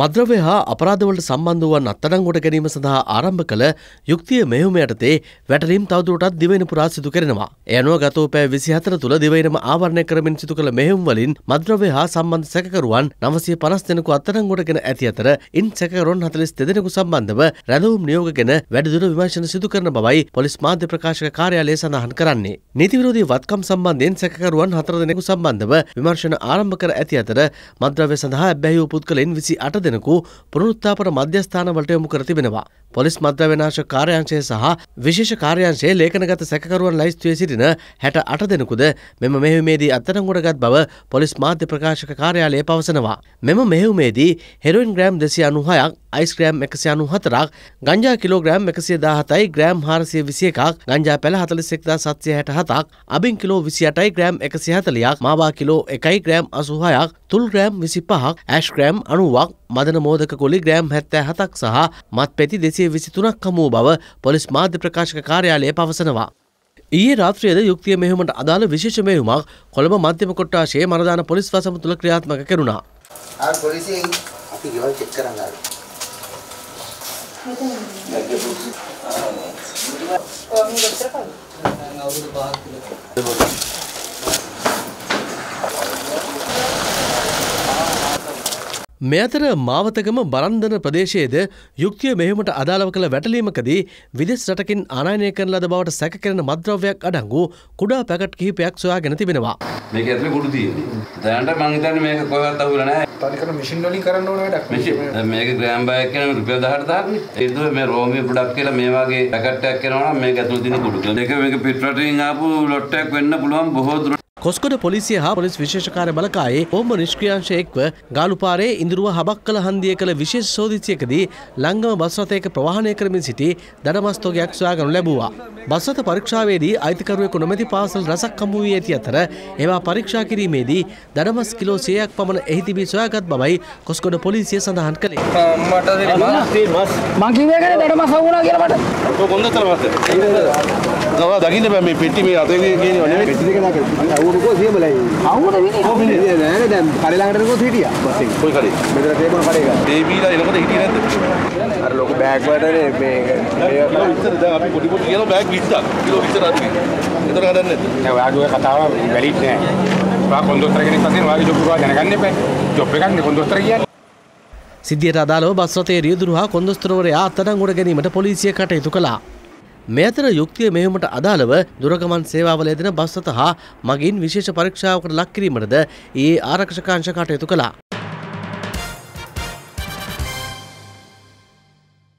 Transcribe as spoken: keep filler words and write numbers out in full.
මද්‍රව්‍ය හා අපරාධවලට සම්බන්ධ වූවන් අත්අඩංගුවට ගැනීම සඳහා ආරම්භ කළ යුක්තිය මෙහෙයුම යටතේ වැටලීම් තවදුරටත් දිවයින පුරා සිදු කරනවා. ඒ අනුව ගතවූ පැය විසිහතර තුළ දිවයිනම ආවරණය කරමින් සිදු කළ මෙහෙයුම් වලින් මද්‍රව්‍ය හා සම්බන්ධ සැකකරුවන් නවසිය පනස් දෙනෙකු අත්අඩංගුවට ගෙන ඇති අතර ඉන් සැකකරුවන් හතළිස් දෙදෙනෙකු දෙනෙකු සම්බන්ධව රැඳවුම් නියෝග ගෙන වැඩිදුර විමර්ශන සිදු කරන බවයි පොලිස් මාධ්‍ය ප්‍රකාශක කාර්යාලය සඳහන් කරන්නේ. නීති විරෝධී වත්කම් සම්බන්ධයෙන් සැකකරුවන් හතර දෙනෙකු සම්බන්ධව විමර්ශන ආරම්භ කර ඇති අතර මද්‍රව්‍ය සඳහා ඇබ්බැහි වූ පුද්ගලයන් විසි අට දෙනෙකු පුනරුත්ථාපන මධ්‍යස්ථානවලට යොමු කර තිබෙනවා. පොලිස් මද්‍රව්‍ය නාශක කාර්යාංශය සහ විශේෂ කාර්යාංශයේ ලේඛනගත සැකකරුවන් ලැයිස්තුවේ සිටින හැට අට දෙනෙකුද මෙම මෙහෙයුමේදී අත්අඩංගුවටගත් බව පොලිස් මාධ්‍ය ප්‍රකාශක කාර්යාලය පවසනවා. මෙම මෙහෙයුමේදී හෙරොයින් ග්‍රෑම් දෙසිය අනුහයක්, අයිස් ග්‍රෑම් එකසිය අනුහතරක්, ගංජා කිලෝග්‍රෑම් එකසිය දහහතයි, ග්‍රෑම් හාරසිය විසි එකක්, ගංජා පැල හතළිස් එක්දහස් සතසිය හැටහතක්, අබින් කිලෝ විසි අටයි, ග්‍රෑම් එකසිය හතළිහක්, මාවා කිලෝ එකයි, ග්‍රෑම් අසූහයක්, තුල් ග්‍රෑම් විසි පහක්, ඇෂ් ග්‍රෑම් අනුවක්, මදන මෝදක කුලි ග්‍රෑම් හැත්තෑ හතක් සහ මත්පැති දෙසිය විසි තුනක් හමු බව පොලිස් මාධ්‍ය ප්‍රකාශක කාර්යාලය පවසනවා. ඊයේ රාත්‍රියේද යුක්තිය මෙහෙයුමට අදාළ විශේෂ මෙහෙයුමක් කොළඹ මධ්‍යම කොට්ටාශයේ මරදාන පොලිස් වසම තුල ක්‍රියාත්මක කෙරුණා. ආ පොලිසියෙන් අපි ගෙවල් චෙක් කරන්න ආවා. මේ අතර මාවතගම බරන්දන ප්‍රදේශයේද යුක්තිය මෙහෙයුමට අදාළව කළ වැටලීමකදී විදෙස් රටකින් ආනයනය කරන ලද බවට සැක කරන මද්‍රව්‍යයක් අඩංගු කුඩා පැකට් කිහිපයක් සොයාගෙන තිබෙනවා. මේක ඇතුලේ කුඩු තියෙනවා. දැනට මම හිතන්නේ මේක කොහෙවත් අහුවලා නැහැ. තනිකර මැෂින් වලින් කරන්න ඕන වැඩක්. මැෂින් මේක ග්‍රෑම් බයක් කියන රුපියල් දහහට දාන්නේ. ඒක මේ රෝමිය ප්‍රොඩක්ට් කියලා මේ වගේ පැකට් එකක් කරනවා නම් මේක ඇතුලේ තියෙන කුඩු. මේක මේක පිට රටින් ආපු ලොට් එකක් වෙන්න පුළුවන් බොහෝ දුරට. කොස්කොඩ පොලිසිය හා පොලිස් විශේෂ කාර්ය බලකායේ බොම්බ නිෂ්ක්‍රියාංශ එක්ව ගාලුපාරේ ඉඳුරුව හබක් කළ හන්දිය කළ විශේෂ සෝදිසියකදී ලංගම බස් රථයක ප්‍රවාහනය කරමින් සිටි දඩමස්තෝගයක් සොයාගනු ලැබුවා. බස් රථ පරීක්ෂාවේදී අයිතිකරුවෙකු නොමැති පාසල් රසක් හමු වී ඇති අතර ඒවා පරීක්ෂා කිරීමේදී දඩමස් කිලෝ සීයක් පමණ එහි තිබී සොයාගත් බවයි කොස්කොඩ පොලිසිය සඳහන් කළේ. සිද්ධියට අදාළව බස් රථයේ රියදුරු හා කොන්දොස්තරවරයා අත්අඩංගුවට ගැනීමට පොලිසිය කටයුතු කළා. මේ අතර යුක්තිය මෙහෙයුමට අදාළව දුරගමන් සේවාවල යෙදෙන බස් රථ හා මගින් විශේෂ පරීක්ෂාවකට ලක් කිරීමටද ඊයේ ආරක්ෂක අංශ කටයුතු කළා.